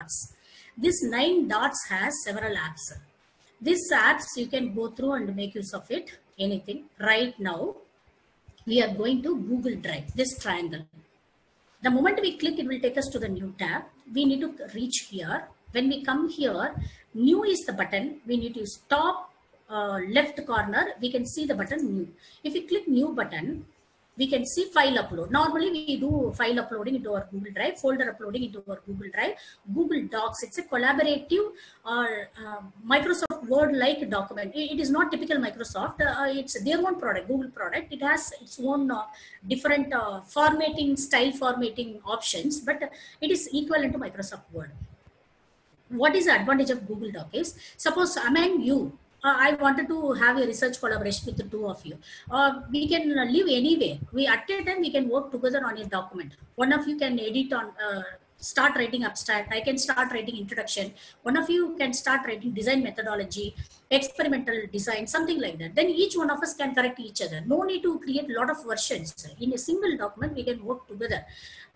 dots. This 9 dots has several apps. These apps you can go through and make use of it. Anything. Right now, we are going to Google Drive. This triangle. The moment we click, it will take us to the new tab. We need to reach here. When we come here, new is the button. We need to stop left corner. We can see the button new. If you click new button, we can see file upload. Normally we do file uploading into our Google Drive, folder uploading into our Google Drive, Google Docs. It's a collaborative or Microsoft Word-like document. It is not typical Microsoft. It's their own product, Google product. It has its own different formatting, style formatting options, but it is equivalent to Microsoft Word. What is the advantage of Google Doc is, suppose among you, I wanted to have a research collaboration with the two of you. We can live anywhere. We at a time we can work together on a document. One of you can edit on, start writing abstract. I can start writing introduction. One of you can start writing design methodology, experimental design, something like that. Then each one of us can correct each other. No need to create a lot of versions. In a single document, we can work together.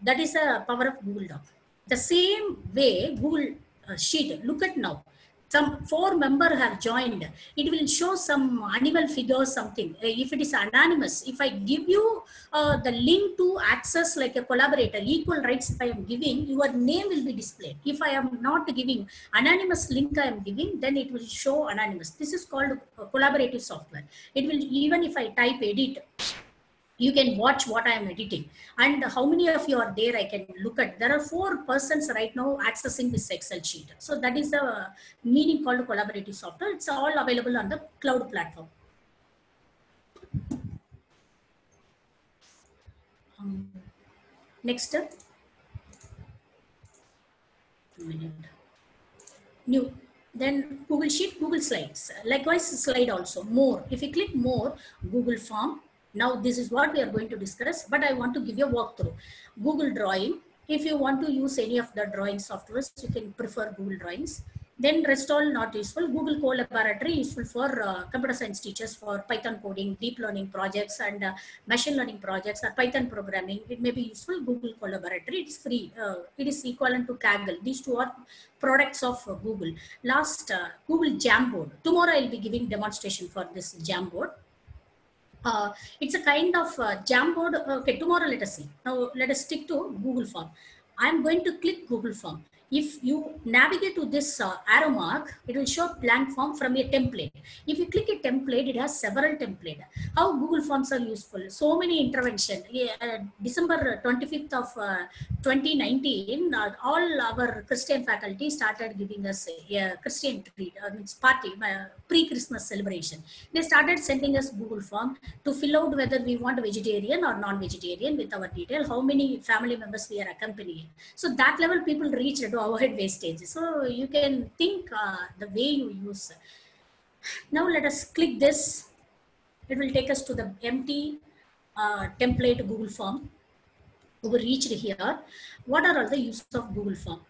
That is the power of Google Doc. The same way Google Sheet. Look at now. Some 4 members have joined. It will show some animal figure, something. If it is anonymous, if I give you the link to access like a collaborator, equal rights if I am giving, your name will be displayed. If I am not giving anonymous link I am giving, then it will show anonymous. This is called collaborative software. It will, even if I type edit, you can watch what I am editing and how many of you are there I can look at. There are 4 persons right now accessing this Excel sheet. So that is the meaning called collaborative software. It's all available on the cloud platform. Next, new. Then Google Sheet, Google Slides. Likewise, slide also. More. If you click more, Google Form. Now this is what we are going to discuss, but I want to give you a walkthrough. Google Drawing, if you want to use any of the drawing softwares, you can prefer Google Drawings. Then rest all not useful. Google Collaboratory useful for computer science teachers for Python coding, deep learning projects and machine learning projects or Python programming. It may be useful, Google Collaboratory, it's free. It is equivalent to Kaggle. These two are products of Google. Last, Google Jamboard. Tomorrow I will be giving demonstration for this Jamboard. It's a kind of Jamboard. Okay, tomorrow let us see. Now let us stick to Google Form. I'm going to click Google Form. If you navigate to this arrow mark, it will show blank form from a template. If you click a template, it has several templates. How Google Forms are useful. So many interventions. December 25th of 2019, all our Christian faculty started giving us a Christian treat, party, pre-Christmas celebration. They started sending us Google Form to fill out whether we want vegetarian or non-vegetarian with our detail, how many family members we are accompanying. So that level people reached to avoid wastage. So you can think the way you use. Now let us click this. It will take us to the empty template Google Form. We will reach here. What are all the uses of Google Form?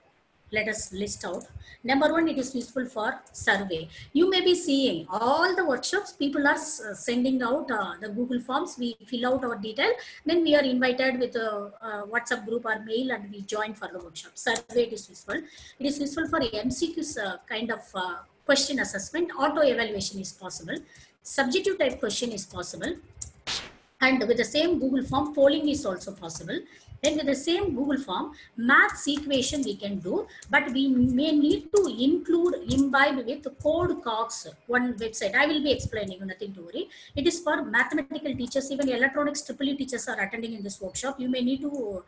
Let us list out. Number 1, it is useful for survey. You may be seeing all the workshops, people are sending out the Google Forms. We fill out our detail. Then we are invited with a WhatsApp group or mail and we join for the workshop. Survey, it is useful. It is useful for MCQs kind of question assessment. Auto evaluation is possible. Subjective type question is possible. And with the same Google Form, polling is also possible. Then with the same Google Form, maths equation we can do, but we may need to imbibe with CodeCogs, one website. I will be explaining, nothing to worry. It is for mathematical teachers, even electronics EEE teachers are attending in this workshop. You may need to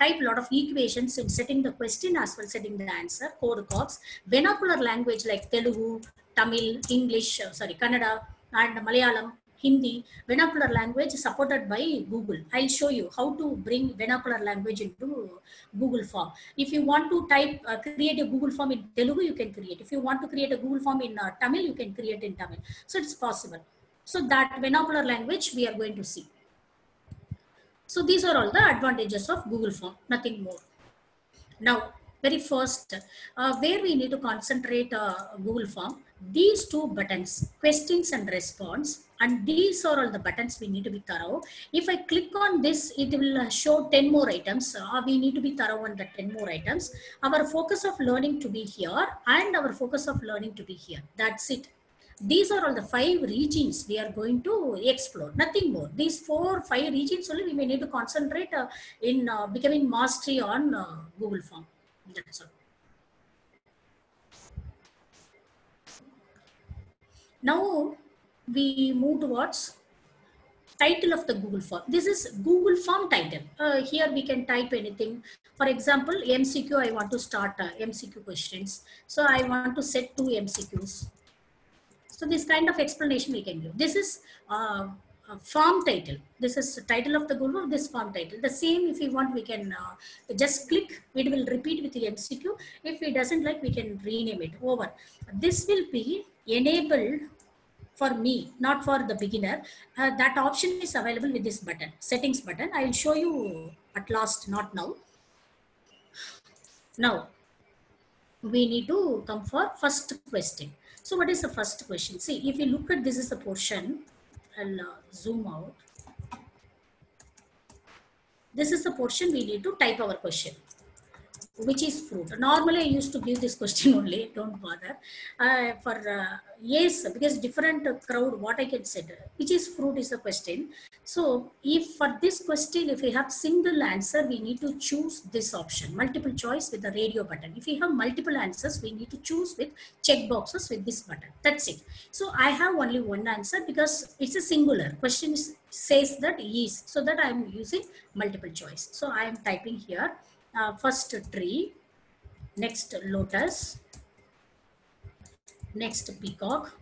type a lot of equations in setting the question as well as setting the answer, CodeCogs. Vernacular language like Telugu, Tamil, English, Kannada and Malayalam. Hindi, vernacular language supported by Google. I'll show you how to bring vernacular language into Google Form. If you want to type, create a Google Form in Telugu, you can create. If you want to create a Google Form in Tamil, you can create in Tamil. So it's possible. So that vernacular language we are going to see. So these are all the advantages of Google Form, nothing more. Now, very first, where we need to concentrate Google Form, these two buttons, questions and response, and these are all the buttons we need to be thorough. If I click on this, it will show 10 more items. We need to be thorough on the 10 more items. Our focus of learning to be here and our focus of learning to be here. That's it. These are all the 5 regions we are going to explore, nothing more. These 4 or 5 regions only we may need to concentrate in becoming mastery on Google Form. That's all. Now we move towards title of the Google Form. This is Google Form title. Here we can type anything. For example, MCQ, I want to start MCQ questions. So I want to set 2 MCQs. So this kind of explanation we can give. This is form title. This is the title of the Google Form, this form title. The same if we want, we can just click. It will repeat with the MCQ. If it doesn't like, we can rename it over. This will be enabled for me, not for the beginner. That option is available with this button, settings button. I will show you at last, not now. Now, we need to come for first question. So what is the first question? See, if you look at this is the portion. I'll zoom out. This is the portion we need to type our question, which is fruit. Normally I used to give this question only, don't bother. For yes, because different crowd, what I can say, which is fruit is the question. So if for this question, if we have single answer, we need to choose this option, multiple choice with the radio button. If we have multiple answers, we need to choose with check boxes with this button. That's it. So I have only one answer because it's a singular. Question is, says that is, so that I am using multiple choice. So I am typing here. First tree, next lotus, next peacock.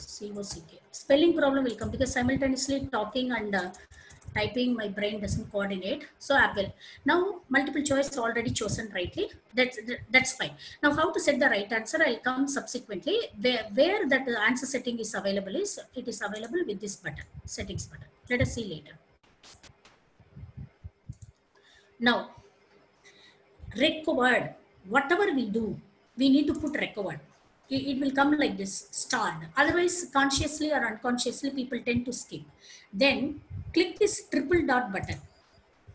C-O-C-K. Spelling problem will come because simultaneously talking and typing, my brain doesn't coordinate. So apple. Now multiple choice already chosen rightly. That's fine. Now how to set the right answer? I'll come subsequently. Where that answer setting is available is, it is available with this button, settings button. Let us see later. Now, required, whatever we do, we need to put required. It will come like this, starred. Otherwise, consciously or unconsciously, people tend to skip. Then, click this triple dot button.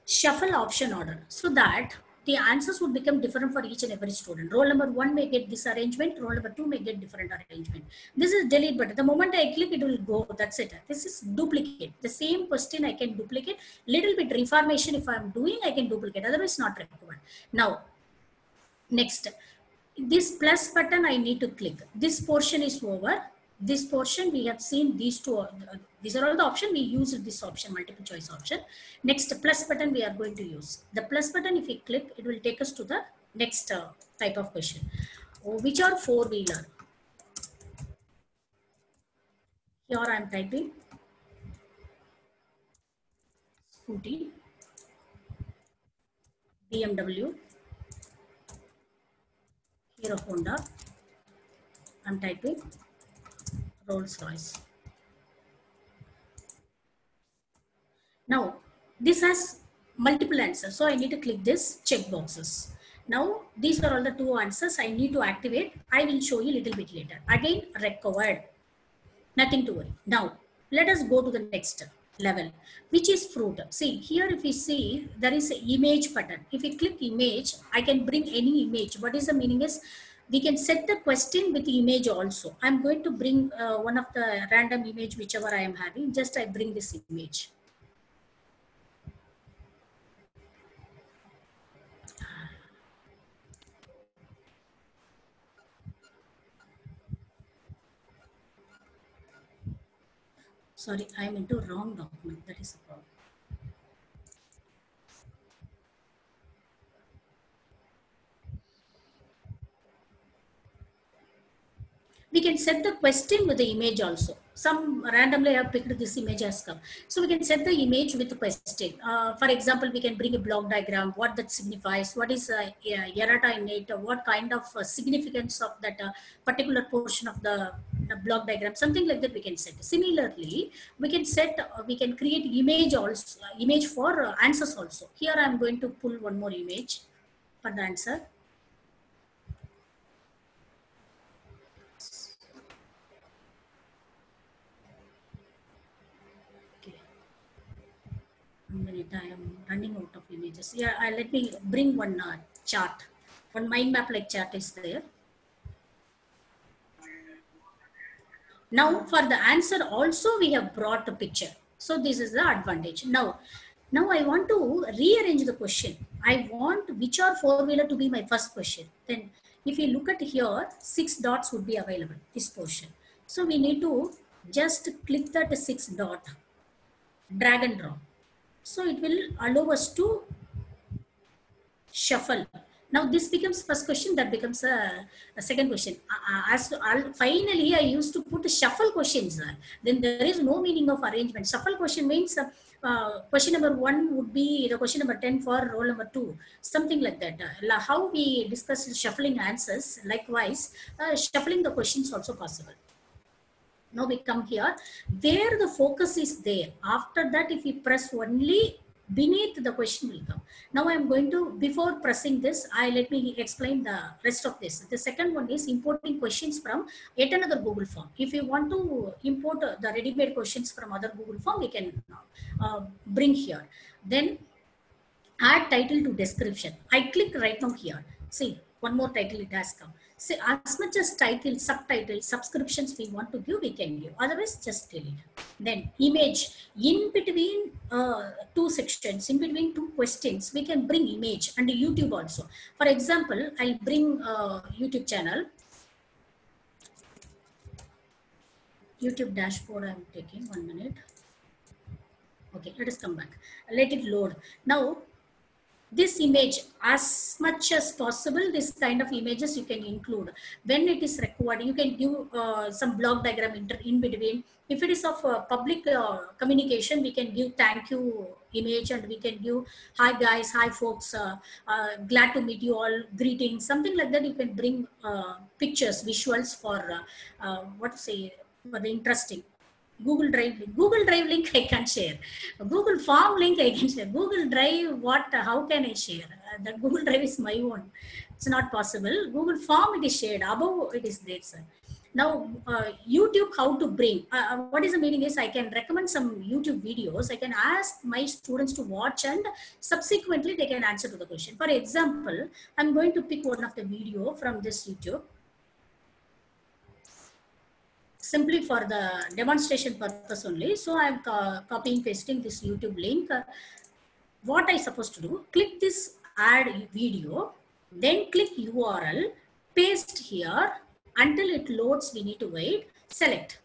Shuffle option order. So that the answers would become different for each and every student. Roll number 1 may get this arrangement. Roll number 2 may get different arrangement. This is delete button. The moment I click, it will go. That's it. This is duplicate. The same question I can duplicate. Little bit reformation if I'm doing, I can duplicate. Otherwise, not recommend. Now, next. This plus button I need to click. This portion is over. This portion we have seen these two. These are all the options we use. This option, multiple choice option. Next plus button we are going to use. The plus button, if we click, it will take us to the next type of question, which are four-wheeler. Here I am typing scooty, BMW, Hero Honda. I am typing Rolls Royce. Now, this has multiple answers, so I need to click this check boxes. Now, these are all the 2 answers I need to activate. I will show you a little bit later. Again, required. Nothing to worry. Now, let us go to the next level, which is fruit. See, here if you see, there is an image button. If you click image, I can bring any image. What is the meaning is, we can set the question with the image also. I'm going to bring one of the random image, whichever I am having. Just I bring this image. Sorry, I am into wrong document. That is a problem. We can set the question with the image also. Some randomly I have picked this image as come. So we can set the image with the question. For example, we can bring a block diagram, what that signifies, what is errata in it, what kind of significance of that particular portion of the block diagram, something like that we can set. Similarly, we can set, we can create image also, image for answers also. Here I am going to pull one more image. for the answer. Okay. Minute, I am running out of images. Yeah, let me bring one chart. One mind map like chart is there. Now for the answer also we have brought the picture. So this is the advantage. Now I want to rearrange the question. I want which are four-wheeler to be my first question. Then if you look at here, 6 dots would be available, this portion. So we need to just click that 6 dot, drag and drop. So it will allow us to shuffle. Now this becomes first question, that becomes a second question. Finally, I used to put shuffle questions. Then there is no meaning of arrangement. Shuffle question means question number 1 would be the question number 10 for roll number 2, something like that. How we discussed shuffling answers, likewise, shuffling the questions also possible. Now we come here, where the focus is there. After that, if we press only beneath the question will come. Now I am going to, before pressing this, let me explain the rest of this. The second one is importing questions from yet another Google form. If you want to import the ready-made questions from other Google form, we can bring here. Then add title to description. I click right now here. See, one more title it has come. See, as much as title, subtitle, subscriptions we want to give, we can give. Otherwise, just delete. Then image. In between two sections, in between two questions, we can bring image and YouTube also. For example, I'll bring YouTube channel. YouTube dashboard I'm taking, 1 minute. Okay, let us come back. Let it load. Now, this image, as much as possible, this kind of images you can include. When it is required, you can give some block diagram in between. If it is of public communication, we can give thank you image and we can give hi guys, hi folks, glad to meet you all, greetings, something like that. You can bring pictures, visuals for for the interesting. Google Drive link I can share. Google Form link I can share. Google Drive, how can I share? That Google Drive is my own. It's not possible. Google Form it is shared. Above it is there, sir. Now, YouTube, how to bring? What is the meaning is I can recommend some YouTube videos. I can ask my students to watch and subsequently they can answer to the question. For example, I'm going to pick one of the video from this YouTube. Simply for the demonstration purpose only. So I'm copying, pasting this YouTube link. What I supposed to do? Click this add video, then click URL, paste here. Until it loads, we need to wait. Select.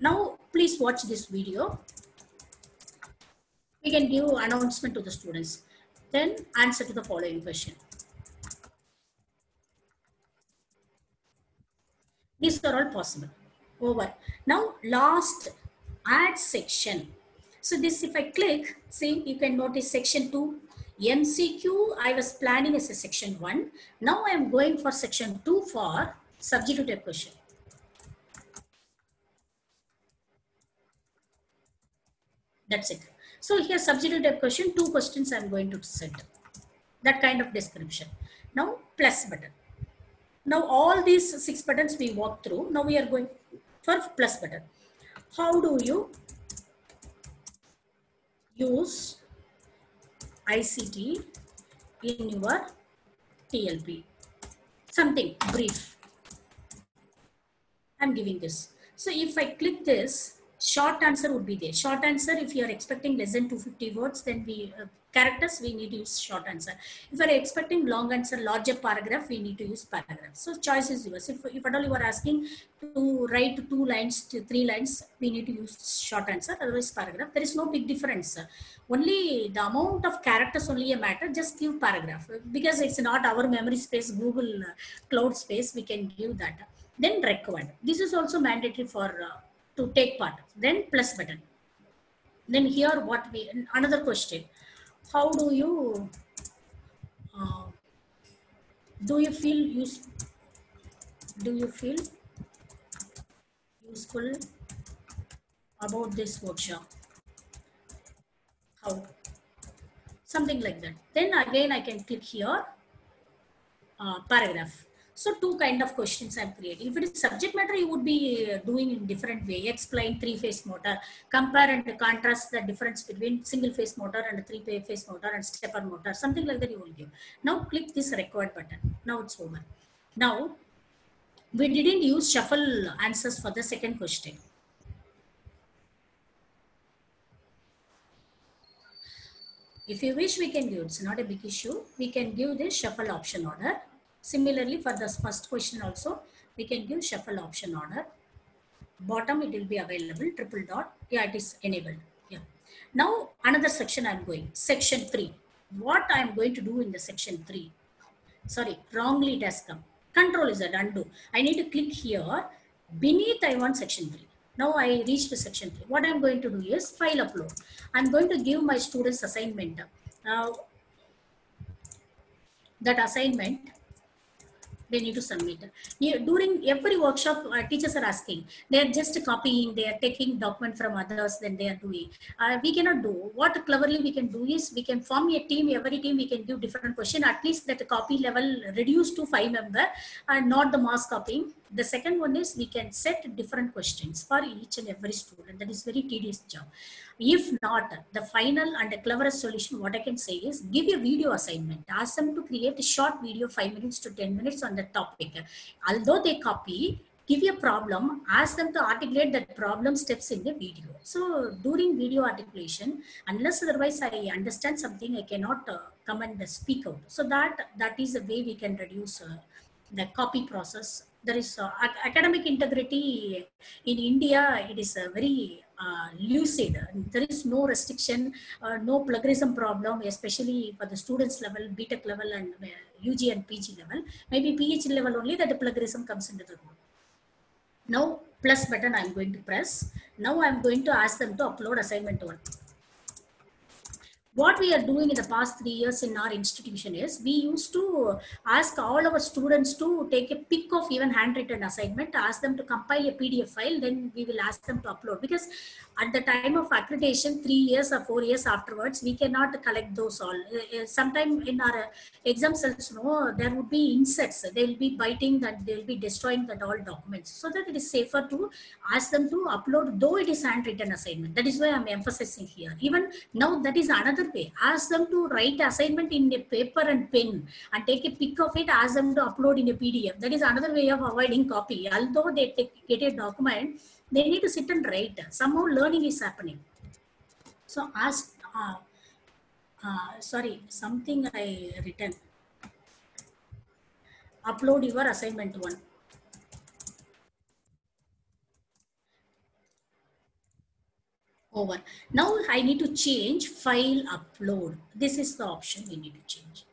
Now, please watch this video. We can give announcement to the students. Then answer to the following question. These are all possible. Over. Now, last add section. So this, if I click, see, you can notice section 2. MCQ, I was planning as a section 1. Now I am going for section 2 for substitutive question. That's it. So here substitutive question, 2 questions I am going to set. That kind of description. Now plus button. Now all these 6 buttons we walked through. Now we are going for plus button. How do you use ICT in your TLP? Something brief. I'm giving this. So if I click this, short answer would be there. Short answer, if you are expecting less than 250 words, then we characters, we need to use short answer. If you are expecting long answer, larger paragraph, we need to use paragraph. So choice is yours. If at all you are asking to write 2 lines to 3 lines, we need to use short answer, otherwise paragraph. There is no big difference. Only the amount of characters only a matter, just give paragraph. Because it's not our memory space, Google cloud space, we can give that. Then required. This is also mandatory for to take part. Then plus button. Then here what we, another question. How do you do you feel useful about this workshop? How? something like that. Then again I can click here paragraph. So two kind of questions I'm creating. If it is subject matter, you would be doing in different way. Explain three-phase motor. Compare and contrast the difference between single-phase motor and three-phase motor and stepper motor. Something like that you will give. Now click this record button. Now it's over. Now we didn't use shuffle answers for the second question. If you wish, we can give. It's not a big issue. We can give this shuffle option order. Similarly, for the first question also, we can give shuffle option order. Bottom, it will be available, triple dot. Yeah, it is enabled. Yeah. Now, another section I am going, section 3. What I am going to do in the section 3? Sorry, wrongly it has come. Control Z, undo. I need to click here. Beneath, I want section 3. Now I reached section 3. What I am going to do is file upload. I am going to give my students assignment. Now, that assignment, they need to submit. During every workshop, teachers are asking. They are just copying. They are taking document from others. Then they are doing. We cannot do. What cleverly we can do is we can form a team. Every team we can give different question. At least that copy level reduced to 5 member, and not the mass copying. The second one is we can set different questions for each and every student. That is very tedious job. If not, the final and the cleverest solution, what I can say is give a video assignment. Ask them to create a short video, 5 minutes to 10 minutes on the topic. Although they copy, give you a problem, ask them to articulate that problem steps in the video. So during video articulation, unless otherwise I understand something, I cannot come and speak out. So that is the way we can reduce the copy process. There is academic integrity in India. It is very lucid. There is no restriction, no plagiarism problem, especially for the students level, B Tech level, and UG and PG level. Maybe PhD level only that the plagiarism comes into the room. Now plus button I am going to press. Now I am going to ask them to upload assignment work. What we are doing in the past 3 years in our institution is we used to ask all our students to take a pic of even handwritten assignment, ask them to compile a PDF file, then we will ask them to upload. Because at the time of accreditation, 3 years or 4 years afterwards, we cannot collect those all. Sometime in our exam cells, no, there would be insects. They will be biting that, they will be destroying that all documents. So that it is safer to ask them to upload, though it is handwritten assignment. That is why I am emphasizing here. Even now, that is another way. Ask them to write assignment in a paper and pen and take a pic of it, ask them to upload in a PDF. That is another way of avoiding copy. Although they get a document, they need to sit and write. Somehow learning is happening. So ask, sorry, something I written. Upload your assignment one. Over. Now I need to change file upload. This is the option we need to change.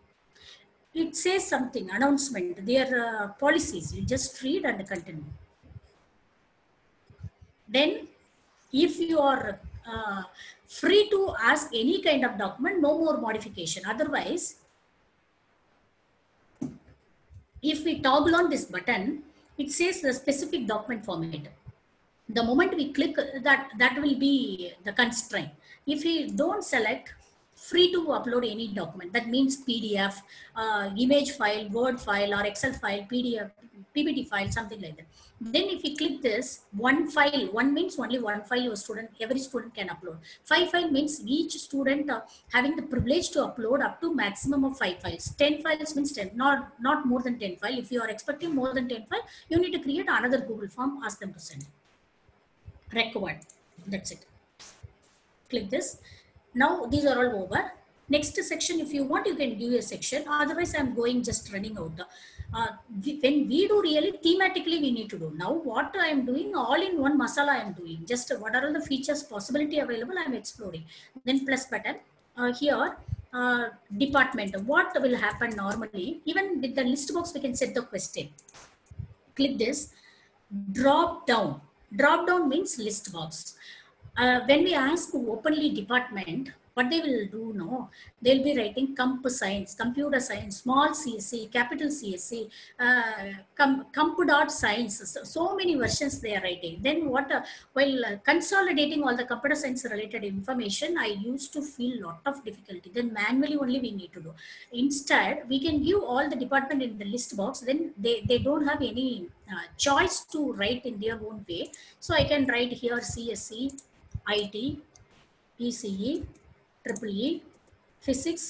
It says something, announcement, their policies. You just read and continue. Then if you are free to ask any kind of document, no more modification. Otherwise, if we toggle on this button, it says the specific document format. The moment we click that, that will be the constraint. If we don't select free to upload any document, that means PDF, image file, Word file or Excel file, PDF, PPT file, something like that. Then if we click this, one file, one means only one file your student, every student can upload. 5 files means each student having the privilege to upload up to maximum of 5 files. 10 files means 10, not more than 10 files. If you are expecting more than 10 files, you need to create another Google form, ask them to send it. Record. That's it. Click this. Now these are all over. Next section, if you want, you can do a section. Otherwise, I'm going just running out. When we do really thematically, we need to do. Now what I am doing, all in one masala I am doing. Just what are all the features, possibility available, I am exploring. Then plus button here. Department. What will happen normally? Even with the list box, we can set the question. Click this. Drop down. Drop down means list box. When we ask openly department, What they will do now, they'll be writing comp science, computer science, small CSC, capital CSC, comp.science. So many versions they are writing. Then what? While consolidating all the computer science related information, I used to feel lot of difficulty. Then manually only we need to do. Instead, we can give all the department in the list box. Then they don't have any choice to write in their own way. So I can write here CSC, IT, PCE, EEE, Physics,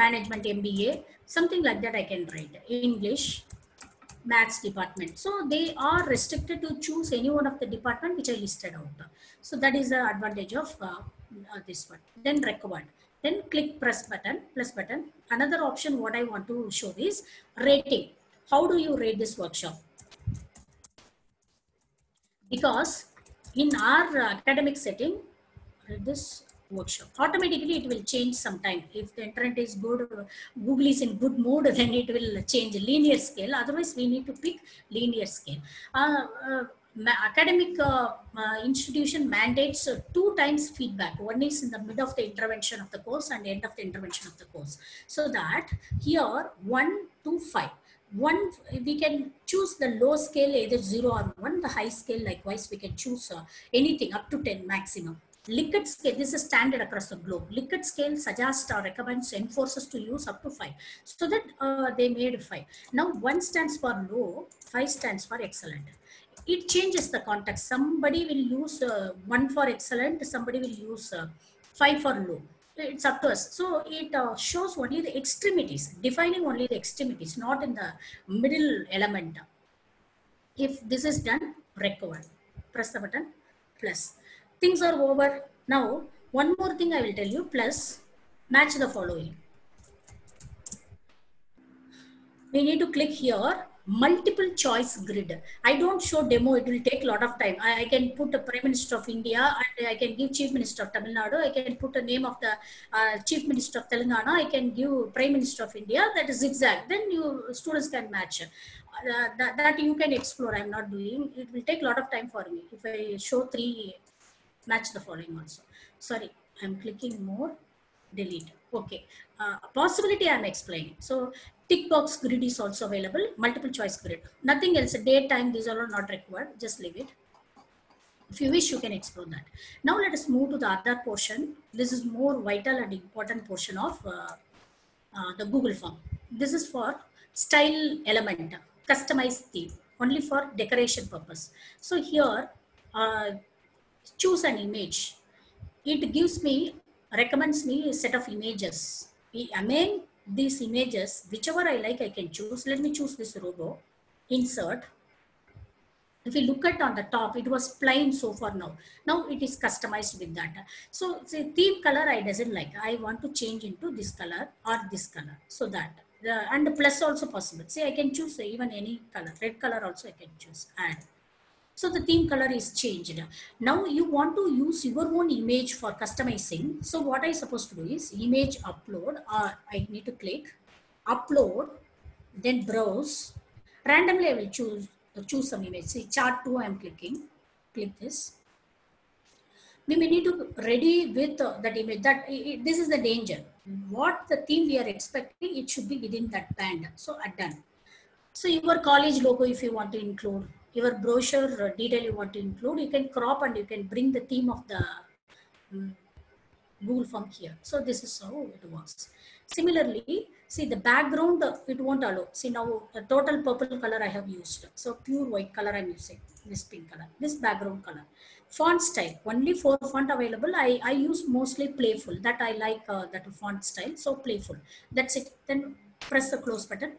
Management MBA, something like that I can write. English, Maths department. So they are restricted to choose any one of the department which I listed out. So that is the advantage of this one. Then required. Then click press button, plus button. Another option what I want to show is rating. How do you rate this workshop? Because in our academic setting, this workshop automatically it will change sometime. If the internet is good, Google is in good mood, then it will change linear scale. Otherwise, we need to pick linear scale. Academic institution mandates 2 times feedback. One is in the mid of the intervention of the course and end of the intervention of the course. So that here 1 to 5. 1 we can choose the low scale either 0 or 1. The high scale likewise we can choose anything up to 10 maximum. Likert scale, this is standard across the globe. Likert scale suggests or recommends, enforces to use up to 5. So that they made 5. Now 1 stands for low, 5 stands for excellent. It changes the context. Somebody will use 1 for excellent, somebody will use 5 for low. It's up to us. So it shows only the extremities, defining only the extremities, not in the middle element. If this is done, recover. Press the button, plus. Things are over. Now, one more thing I will tell you, plus match the following. We need to click here, multiple choice grid. I don't show demo, it will take a lot of time. I can put the Prime Minister of India, and I can give Chief Minister of Tamil Nadu, I can put the name of the Chief Minister of Telangana, I can give Prime Minister of India, that is zigzag. Then you students can match. That you can explore, I'm not doing. It will take a lot of time for me. If I show 3, match the following also. Sorry, I'm clicking more, delete. Okay, possibility I'm explaining. So tick box grid is also available, multiple choice grid. Nothing else, date, time, these are all not required. Just leave it. If you wish, you can explore that. Now let us move to the other portion. This is more vital and important portion of the Google Form. This is for style element, customized theme, only for decoration purpose. So here, choose an image. It gives me, recommends me a set of images. I mean, these images, whichever I like, I can choose. Let me choose this logo. Insert. If you look at on the top, it was plain so far now. Now it is customized with that. So the theme color I doesn't like. I want to change into this color or this color. So that and the plus also possible. See, I can choose even any color. Red color also I can choose. Add. So the theme color is changed. Now you want to use your own image for customizing. So what I'm supposed to do is image upload. I need to click upload, then browse. Randomly I will choose some image. See chart 2 I'm clicking. Click this. We may need to ready with that image. This is the danger. What the theme we are expecting, it should be within that band. So done. So your college logo if you want to include. Your brochure detail you want to include, you can crop and you can bring the theme of the Google Form here. So this is how it works. Similarly, see the background, it won't allow. See now the total purple color I have used. So pure white color I'm using, this pink color, this background color. Font style, only 4 font available. I use mostly playful, that I like that font style, so playful. That's it. Then press the close button.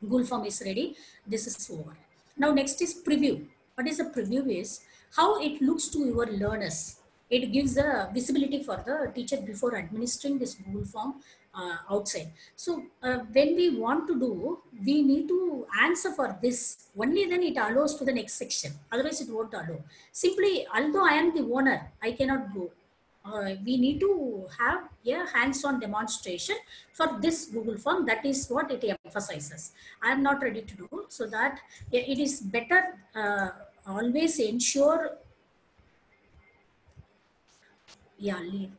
Google Form is ready. This is over. Now next is preview. What is a preview is how it looks to your learners. It gives a visibility for the teacher before administering this Google Form outside. So when we want to do, we need to answer for this. Only then it allows to the next section. Otherwise it won't allow. Simply, although I am the owner, I cannot go. We need to have a hands-on demonstration for this Google Form. That is what it emphasizes. I am not ready to do, so that it is better always ensure. Yeah, leave.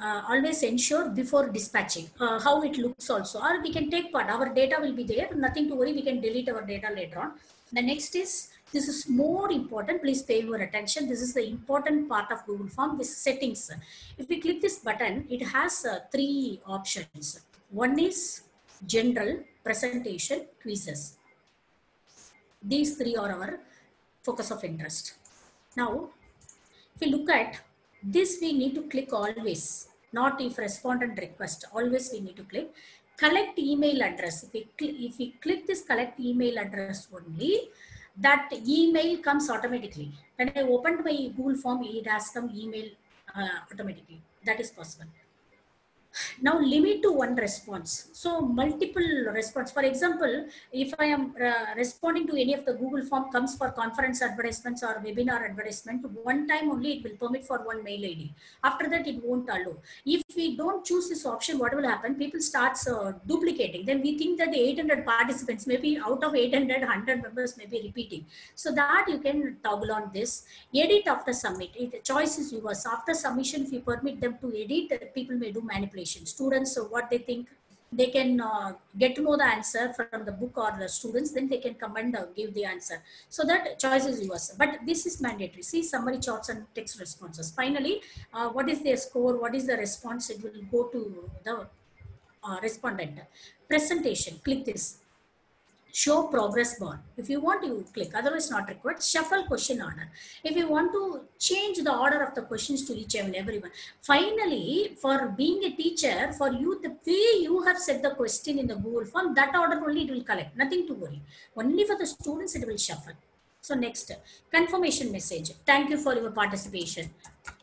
always ensure before dispatching how it looks also, or we can take part, our data will be there, nothing to worry, we can delete our data later on. The next is, this is more important, please pay your attention, this is the important part of Google Form, this settings. If we click this button, it has three options. One is general, presentation, quizzes. These three are our focus of interest. Now, if we look at this, we need to click always, not if respondent request, always we need to click. Collect email address, if we click this collect email address only, that email comes automatically. When I opened my Google Form, it has come email automatically, that is possible. Now limit to one response, so multiple response, for example, if I am responding to any of the Google Form comes for conference advertisements or webinar advertisement, one time only it will permit for one mail ID, after that it won't allow. If we don't choose this option, what will happen, people starts duplicating, then we think that the 800 participants, maybe out of 800, 100 members may be repeating, so that you can toggle on this. Edit after submit, the choice is yours, after submission if you permit them to edit, people may do manipulation. Students, so what they think, they can get to know the answer from the book or the students, then they can come and give the answer. So that choice is yours, but this is mandatory. See, summary charts and text responses. Finally, what is their score? What is the response? It will go to the respondent. Presentation, click this. Show progress bar. If you want, you click, otherwise not required. Shuffle question order. If you want to change the order of the questions to reach everyone. Finally, for being a teacher, for you, the way you have set the question in the Google Form, that order only it will collect. Nothing to worry. Only for the students, it will shuffle. So next, confirmation message. Thank you for your participation.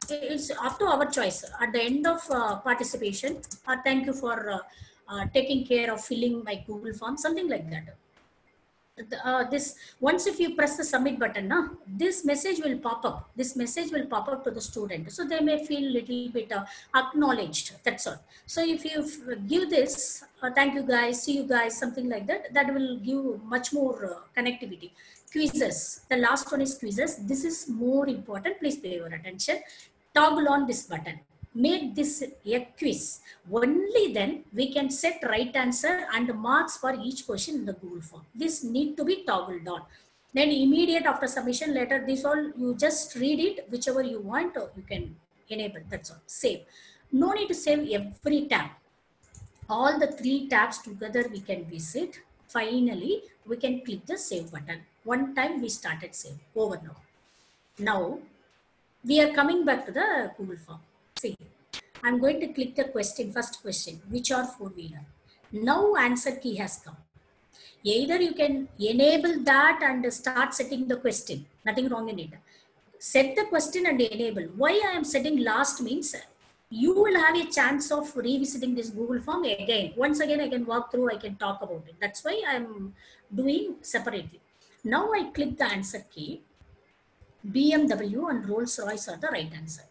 It's up to our choice. At the end of participation, thank you for taking care of filling my Google Form, something like that. This once if you press the submit button, this message will pop up. This message will pop up to the student, so they may feel little bit acknowledged. That's all. So if you give this, thank you guys, see you guys, something like that, that will give much more connectivity. Quizzes. The last one is quizzes. This is more important. Please pay your attention. Toggle on this button. Make this a quiz. Only then we can set right answer and marks for each question in the Google Form. This need to be toggled on. Then immediate after submission letter, this all you just read it, whichever you want or you can enable, that's all. Save. No need to save every tab. All the three tabs together we can visit. Finally, we can click the save button. One time we started save. Over now. Now, we are coming back to the Google Form. See, I'm going to click the question, first question, which are four-wheeler. Now answer key has come. Either you can enable that and start setting the question. Nothing wrong in it. Set the question and enable. Why I am setting last means you will have a chance of revisiting this Google Form again. Once again, I can walk through, I can talk about it. That's why I'm doing separately. Now I click the answer key. BMW and Rolls-Royce are the right answer.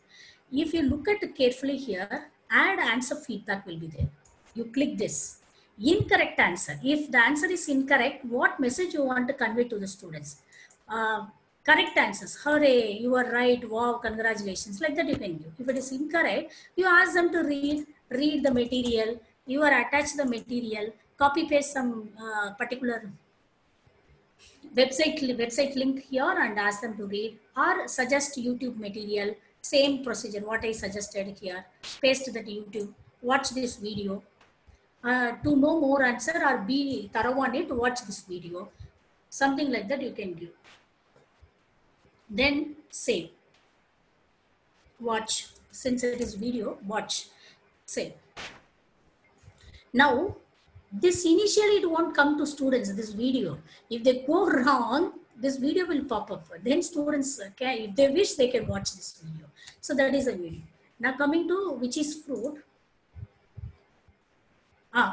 If you look at it carefully here, add answer feedback will be there. You click this. Incorrect answer. If the answer is incorrect, what message you want to convey to the students? Correct answers. Hooray, you are right. Wow, congratulations. Like that you can give. If it is incorrect, you ask them to read the material. You are attached the material. Copy paste some particular website link here and ask them to read, or suggest YouTube material. Same procedure, what I suggested here, paste that YouTube, watch this video. To know more answer or be thorough on it, watch this video. Something like that you can do. Then save. Watch, since it is video, watch, save. Now, this initially it won't come to students, this video. If they go wrong, this video will pop up. Then students, okay, if they wish, they can watch this video. So that is a video. Now coming to which is fruit.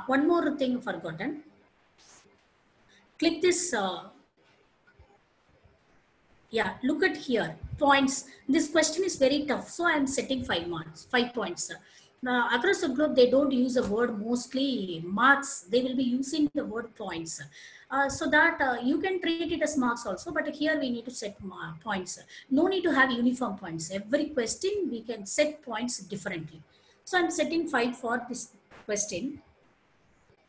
One more thing forgotten. Click this. Look at here. Points. This question is very tough. So I am setting 5 marks, 5 points. Now across the globe, they don't use the word mostly marks. They will be using the word points. So that you can treat it as marks also, but here we need to set points. No need to have uniform points. Every question we can set points differently. So I'm setting 5 for this question.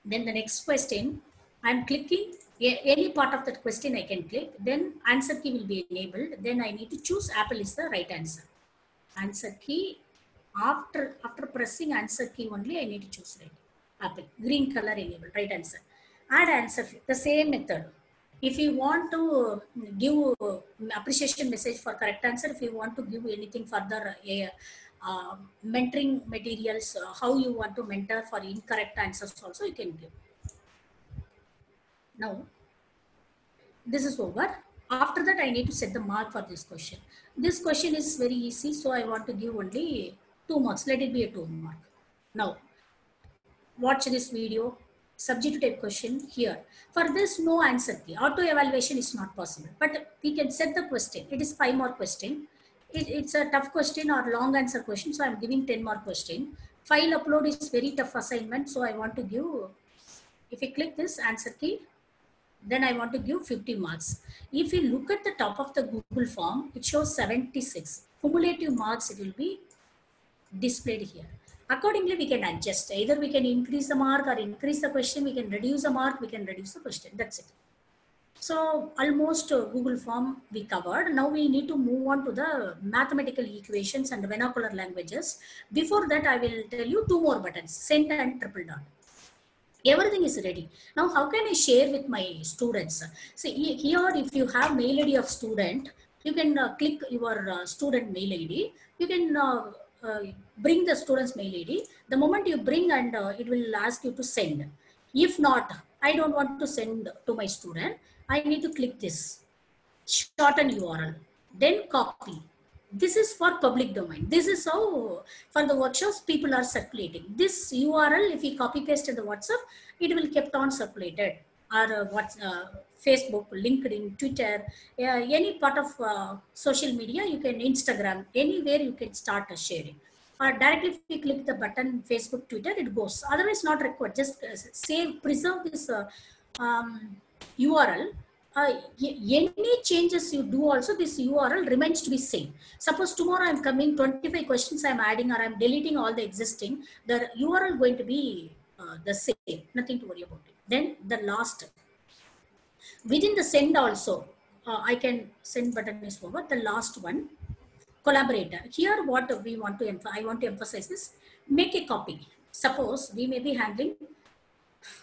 Then the next question, I'm clicking any part of that question I can click. Then answer key will be enabled. Then I need to choose Apple is the right answer. Answer key, after pressing answer key only, I need to choose right. Apple, green color enabled, right answer. Add answer, the same method. If you want to give appreciation message for correct answer, if you want to give anything further, mentoring materials, how you want to mentor for incorrect answers also you can give. Now, this is over. After that, I need to set the mark for this question. This question is very easy, so I want to give only 2 marks. Let it be a 2 mark. Now, watch this video. Subject type question here. For this, no answer key. Auto evaluation is not possible, but we can set the question. It is 5 mark question. It's a tough question or long answer question, so I'm giving 10 mark question. File upload is very tough assignment, so I want to give, if you click this answer key, then I want to give 50 marks. If you look at the top of the Google form, it shows 76 cumulative marks. It will be displayed here. Accordingly, we can adjust. Either we can increase the mark or increase the question. We can reduce the mark. We can reduce the question. That's it. So almost Google Form we covered. Now we need to move on to the mathematical equations and vernacular languages. Before that, I will tell you 2 more buttons, send and triple dot. Everything is ready. Now how can I share with my students? See here, if you have mail ID of student, you can click your student mail ID. You can bring the student's mail ID. The moment you bring, and it will ask you to send. If not, I don't want to send to my student, I need to click this shorten URL, then copy. This is for public domain. This is how for the workshops people are circulating. This URL, if you copy paste in the WhatsApp, it will kept on circulated, or Facebook, LinkedIn, Twitter, any part of social media, you can Instagram, anywhere you can start sharing. Or directly if you click the button Facebook, Twitter, it goes. Otherwise not required. Just save, preserve this URL. Any changes you do also, this URL remains to be same. Suppose tomorrow I'm coming 25 questions I'm adding, or I'm deleting all the existing, the URL going to be the same. Nothing to worry about it. Then the last, within the send also, I can send button is over. The last one, collaborator. Here what we want to, I want to emphasize is make a copy. Suppose we may be handling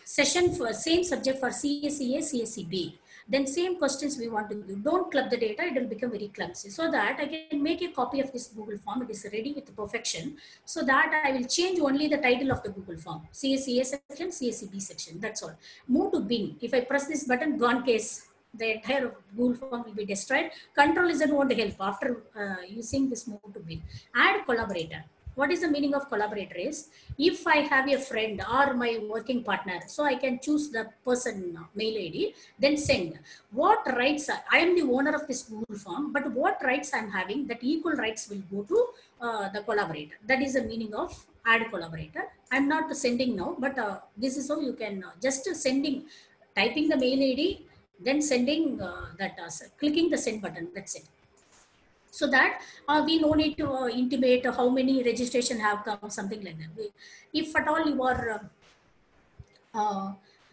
session for same subject for CSC A, CSC B. Then same questions we want to do. Don't club the data, it will become very clumsy. So that I can make a copy of this Google form. It is ready with perfection. So that I will change only the title of the Google form. CSC A section, CSC B section, that's all. Move to bin. If I press this button, gone case. The entire Google form will be destroyed. Control Z won't help after using this move to bin. Add collaborator. What is the meaning of collaborator is, if I have a friend or my working partner, so I can choose the person mail ID, then send. What rights, I am the owner of this Google form, but what rights I am having, that equal rights will go to the collaborator. That is the meaning of add collaborator. I am not sending now, but this is how you can just sending, typing the mail ID, then sending clicking the send button, that's it. So that we no need to intimate how many registration have come, something like that. If at all you are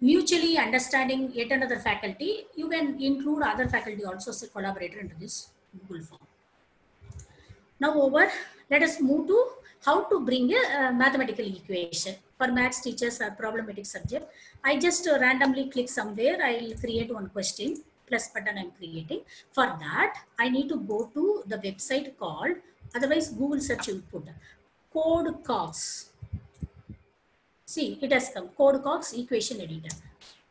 mutually understanding yet another faculty, you can include other faculty also as a collaborator into this Google form. Now over, let us move to how to bring a mathematical equation. For maths teachers are problematic subject. I just randomly click somewhere, I will create one question. Plus button I'm creating. For that, I need to go to the website called, otherwise Google search will put CodeCogs. See, it has come, CodeCogs equation editor.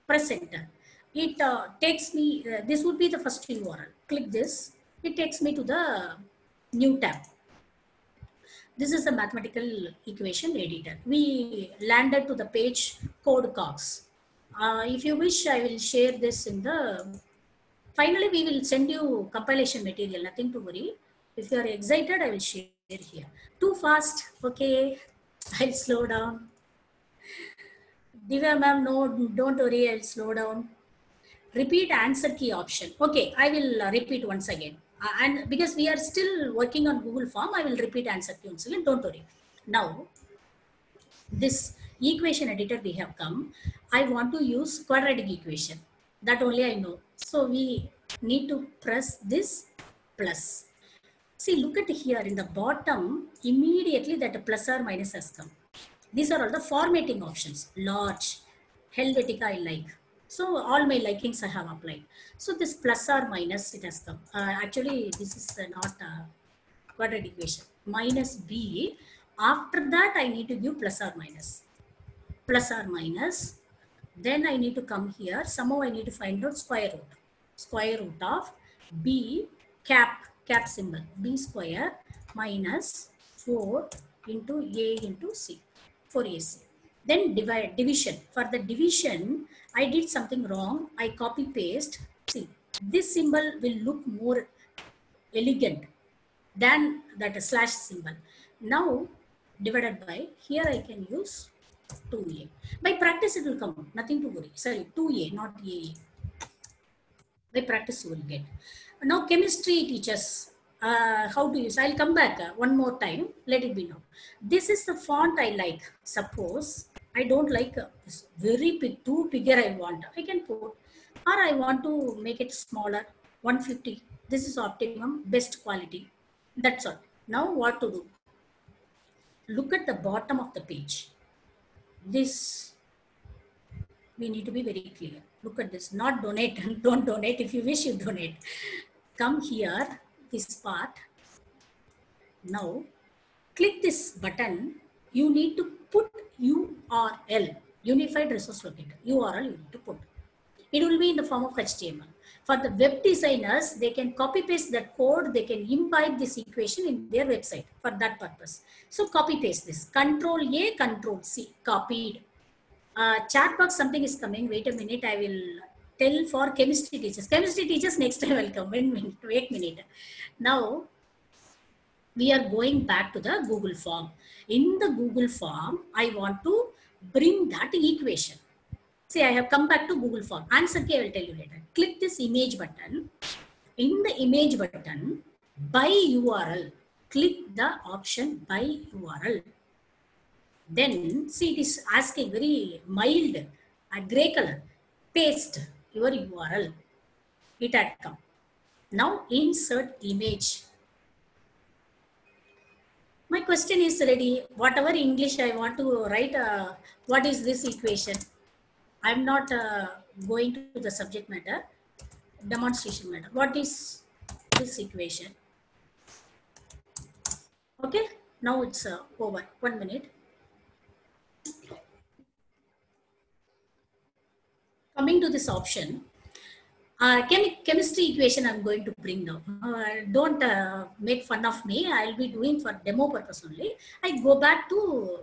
Press enter. It takes me, this would be the first URL. Click this, it takes me to the new tab. This is the mathematical equation editor. We landed to the page CodeCogs. If you wish, I will share this in the... Finally, we will send you compilation material, nothing to worry. If you are excited, I will share here. Too fast, okay, I'll slow down. Divya ma'am, no, don't worry, I'll slow down. Repeat answer key option. Okay, I will repeat once again. And because we are still working on Google Form, I will repeat answer key once again, don't worry. Now, this equation editor we have come, I want to use quadratic equation. That only I know. So we need to press this plus. See, look at here in the bottom, immediately that plus or minus has come. These are all the formatting options. Large, Helvetica I like. So all my likings I have applied. So this plus or minus it has come. Actually, this is not a quadratic equation. Minus B. After that, I need to give plus or minus. Plus or minus. Then I need to come here. Somehow I need to find out square root. Square root of B cap. Cap symbol. B square minus 4 into A into C. 4AC. Then divide, division. For the division, I did something wrong. I copy paste. See, this symbol will look more elegant than that slash symbol. Now, divided by, here I can use 2A. By practice, it will come out. Nothing to worry. Sorry, 2A, not AA. By practice, you will get. Now, chemistry teaches how to use. I'll come back one more time. Let it be known. This is the font I like. Suppose I don't like this very big, too bigger I want. I can put, or I want to make it smaller. 150. This is optimum, best quality. That's all. Now, what to do? Look at the bottom of the page. This, we need to be very clear. Look at this, not donate, and don't donate. If you wish, you donate. Come here, this part. Now, click this button. You need to put URL, Unified Resource Locator. URL you need to put. It will be in the form of HTML. For the web designers, they can copy paste that code. They can imbibe this equation in their website for that purpose. So copy paste this. Control A, Control C. Copied. Chat box, something is coming. Wait a minute, I will tell for chemistry teachers. Chemistry teachers next time will come. Wait a minute. Now, we are going back to the Google form. In the Google form, I want to bring that equation. See, I have come back to Google form. Answer key I will tell you later. Click this image button. In the image button, by URL, click the option by URL. Then, see, it is asking very mild, a gray color. Paste your URL. It had come. Now, insert image. My question is ready. Whatever English I want to write, what is this equation? I am not going to the subject matter, demonstration matter. What is this equation? Okay, now it's over. 1 minute. Coming to this option, chemistry equation I'm going to bring now. Don't make fun of me. I'll be doing for demo purpose only. I go back to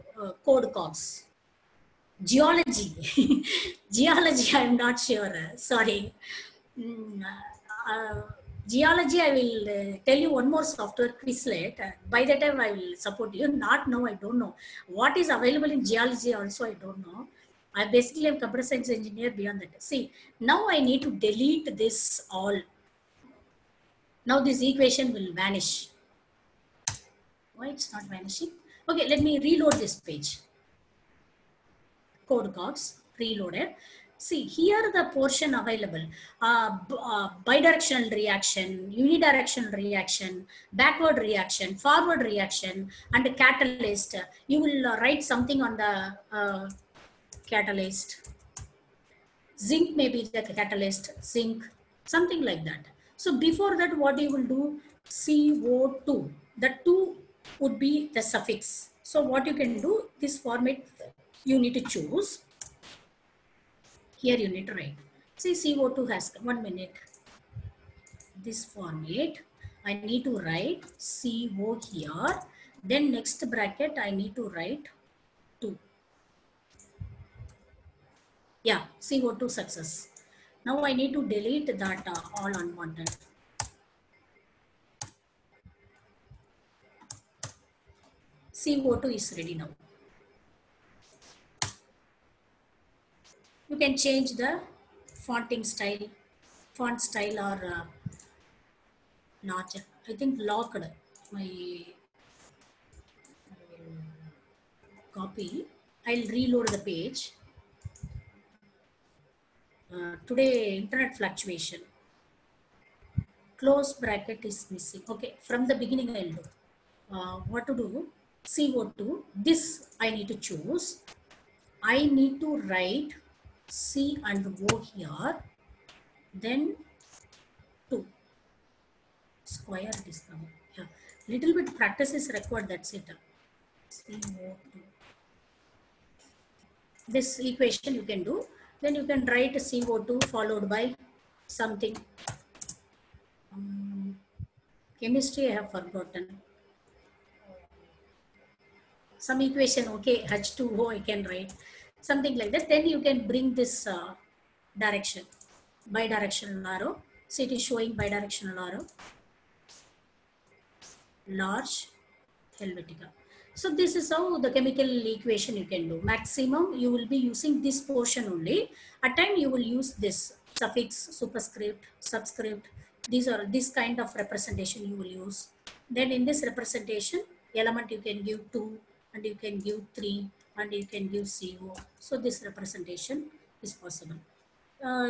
CodeCogs. Geology. Geology, I'm not sure. Sorry. Geology, I will tell you one more software Quizlet. By that time, I will support you. Not now, I don't know. What is available in geology also, I don't know. I basically am a computer science engineer beyond that. See, now I need to delete this all. Now this equation will vanish. Why it's not vanishing? Okay, let me reload this page. CodeCogs, reloaded. See, here the portion available, bidirectional reaction, unidirectional reaction, backward reaction, forward reaction, and a catalyst. You will write something on the catalyst. Zinc may be the catalyst, zinc, something like that. So before that, what you will do, CO2. The 2 would be the suffix. So what you can do, this format you need to choose. Here you need to write. See, CO2 has come. 1 minute. This format, I need to write CO here. Then next bracket, I need to write 2. Yeah, CO2 success. Now I need to delete that all unwanted. CO2 is ready now. You can change the fonting style, font style or larger. I think locked. I will copy. I'll reload the page. Today internet fluctuation. Close bracket is missing. Okay, from the beginning I'll do. What to do? CO2. This I need to choose. I need to write C and O here. Then 2. Square this one. Yeah, little bit practice is required. That's it. CO2. This equation you can do. Then you can write CO2 followed by something. Chemistry I have forgotten. Some equation, okay, H2O I can write. Something like that. Then you can bring this direction, bidirectional arrow. So it is showing bidirectional arrow. Large Helvetica. So this is how the chemical equation you can do. Maximum you will be using this portion only. At time you will use this suffix, superscript, subscript. These are this kind of representation you will use. Then in this representation, element you can give 2 and you can give 3 and you can give CO. So this representation is possible.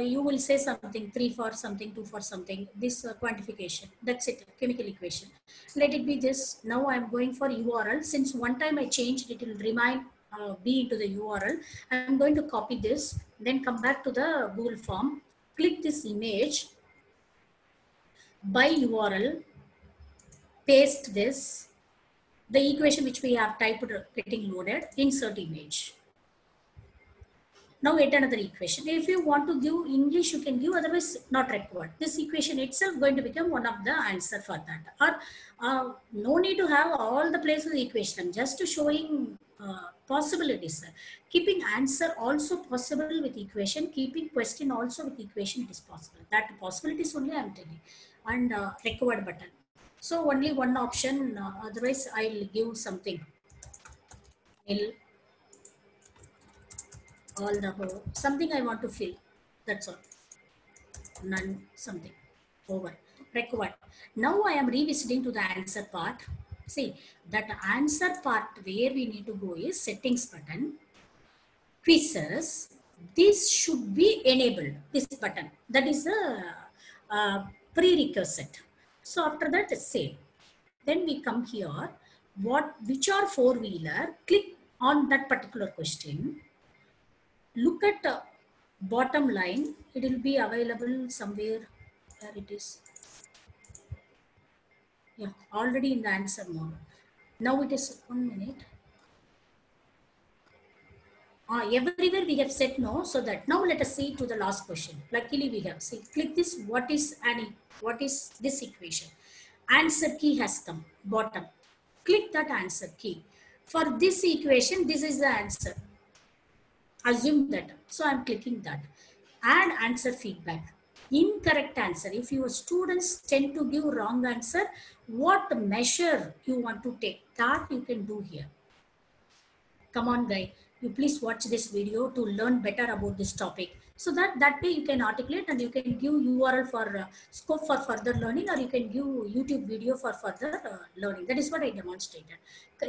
You will say something 3 for something, 2 for something, this quantification. That's it, chemical equation. Let it be this. Now I am going for URL. Since one time I changed, it will remind B into the URL. I am going to copy this, then come back to the Google form. Click this image by URL, paste this. The equation which we have typed getting loaded, insert image. Now get another equation. If you want to give English, you can give, otherwise not required. This equation itself going to become one of the answer for that. Or no need to have all the places equation, just to showing possibilities. Keeping answer also possible with equation, keeping question also with equation is possible. That possibilities only I am telling. And required button. So only one option, otherwise I'll give something. All the above. Something I want to fill. That's all. None. Something. Over. Required. Now I am revisiting to the answer part. See, that answer part where we need to go is settings button. Quizzes. This should be enabled. This button. That is the prerequisite. So after that, save. Then we come here. Which are four-wheeler? Click on that particular question. Look at the bottom line. It will be available somewhere. Where it is? Yeah, already in the answer mode. Now it is 1 minute. Everywhere we have said no, so that now let us see to the last question. Luckily we have. See, click this. What is this equation? Answer key has come. Bottom. Click that answer key. For this equation, this is the answer. Assume that. So I'm clicking that. Add answer feedback. Incorrect answer. If your students tend to give wrong answer, what measure you want to take? That you can do here. Come on, guy. You please watch this video to learn better about this topic. So that way you can articulate and you can give URL for scope for further learning, or you can give YouTube video for further learning. That is what I demonstrated.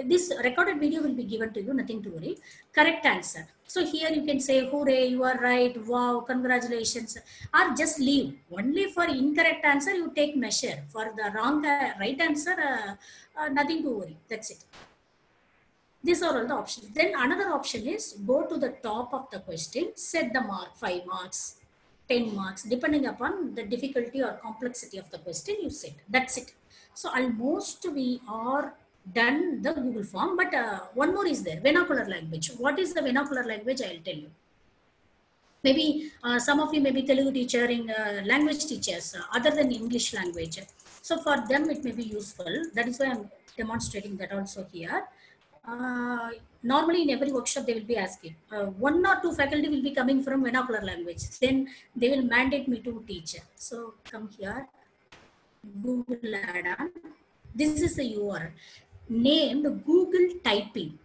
This recorded video will be given to you, nothing to worry. Correct answer. So here you can say, hooray, you are right, wow, congratulations, or just leave. Only for incorrect answer, you take measure. For the wrong, right answer, nothing to worry. That's it. These are all the options. Then another option is go to the top of the question, set the mark, 5 marks, 10 marks, depending upon the difficulty or complexity of the question you set. That's it. So almost we are done the Google form, but one more is there, vernacular language. What is the vernacular language? I'll tell you. Maybe some of you may be Telugu teacher in language teachers, other than English language. So for them, it may be useful. That is why I'm demonstrating that also here. Normally in every workshop they will be asking, one or two faculty will be coming from vernacular language, then they will mandate me to teach. So come here, Google add-on. This is the URL named Google typing.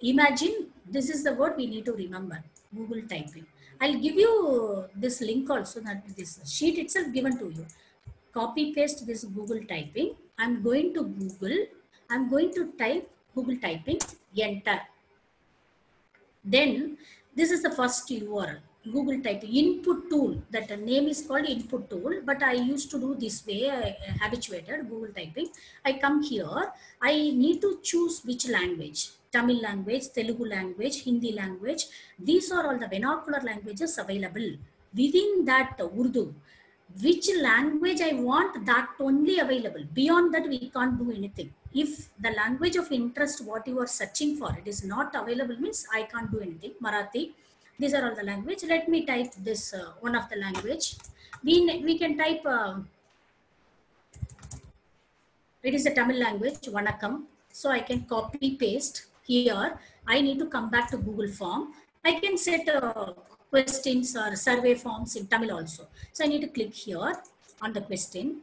Imagine this is the word we need to remember, Google typing. I'll give you this link also, that this sheet itself given to you. Copy paste this Google typing. I'm going to Google. I'm going to type Google typing, enter. Then this is the first URL. Google type input tool, that the name is called input tool, but I used to do this way, I habituated Google typing. I come here, I need to choose which language, Tamil language, Telugu language, Hindi language. These are all the vernacular languages available. Within that Urdu, which language I want, that only available. Beyond that we can't do anything. If the language of interest what you are searching for, it is not available, means I can't do anything. Marathi, these are all the language. Let me type this one of the language. We can type, it is a Tamil language, Vanakkam. So I can copy paste here. I need to come back to Google Form. I can set questions or survey forms in Tamil also. So I need to click here on the question.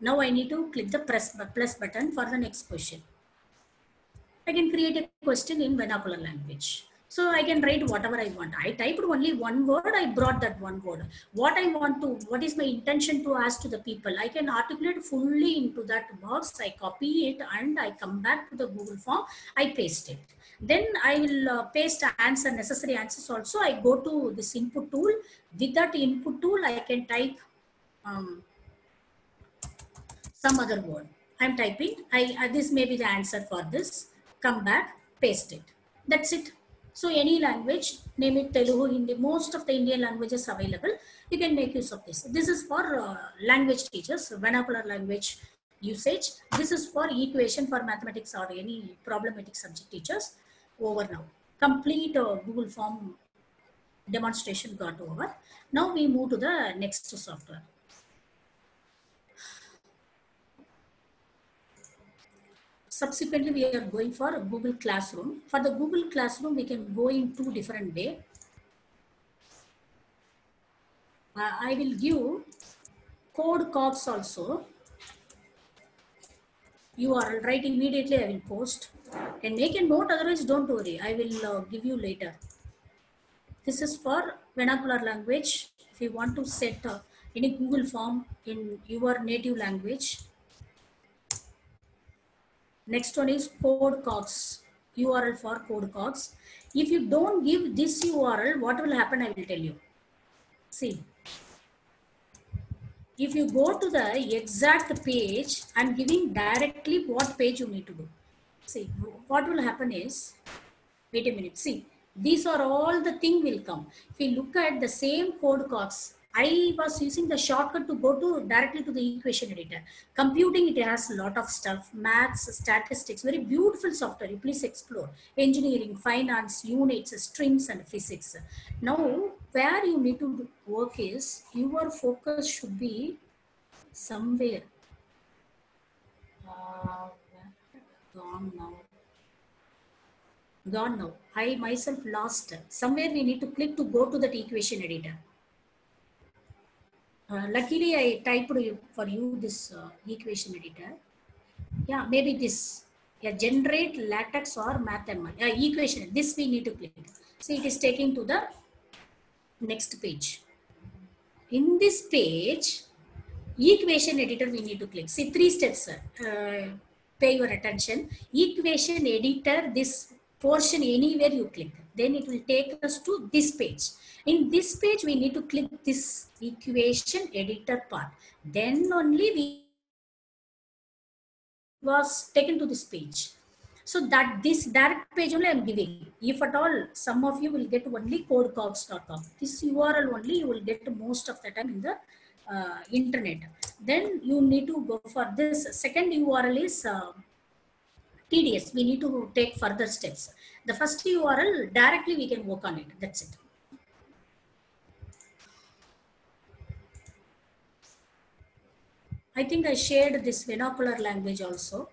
Now I need to click the plus button for the next question. I can create a question in vernacular language. So I can write whatever I want. I typed only one word, I brought that one word. What I want to, what is my intention to ask to the people, I can articulate fully into that box. I copy it and I come back to the Google Form, I paste it. Then I will paste answer, necessary answers also. I go to this input tool. With that input tool, I can type some other word. I'm typing, this may be the answer for this. Come back, paste it. That's it. So any language, name it Telugu, Hindi, most of the Indian languages available, you can make use of this. This is for language teachers, vernacular language usage. This is for equation for mathematics or any problematic subject teachers. Over now. Complete Google Form demonstration got over. Now we move to the next software. Subsequently, we are going for Google Classroom. For the Google Classroom, we can go in two different ways. I will give CodeCogs also. URL right immediately I will post. Can make a note, otherwise don't worry. I will give you later. This is for vernacular language. If you want to set any Google form in your native language. Next one is CodeCogs, URL for CodeCogs. If you don't give this URL, what will happen, I will tell you. See, if you go to the exact page, I'm giving directly what page you need to do. See, what will happen is, wait a minute, see, these are all the thing will come. If you look at the same CodeCogs, I was using the shortcut to go to directly to the equation editor. Computing, it has a lot of stuff, maths, statistics, very beautiful software. You please explore engineering, finance, units, streams and physics. Now, where you need to work is, your focus should be somewhere. Gone now. Gone now. I myself lost. Somewhere we need to click to go to that equation editor. Luckily, I typed for you this equation editor. Yeah, maybe this. Yeah, generate LaTeX or MathML. Yeah, equation. This we need to click. See, it is taking to the next page. In this page, equation editor we need to click. See, three steps. Pay your attention. Equation editor, this portion anywhere you click. Then it will take us to this page. In this page, we need to click this equation editor part. Then only we was taken to this page. So that this direct page only I am giving. If at all, some of you will get only codecogs.com. This URL only you will get most of the time in the internet. Then you need to go for this. Second URL is tedious. We need to take further steps. The first URL, directly we can work on it. That's it. I think I shared this vernacular language also.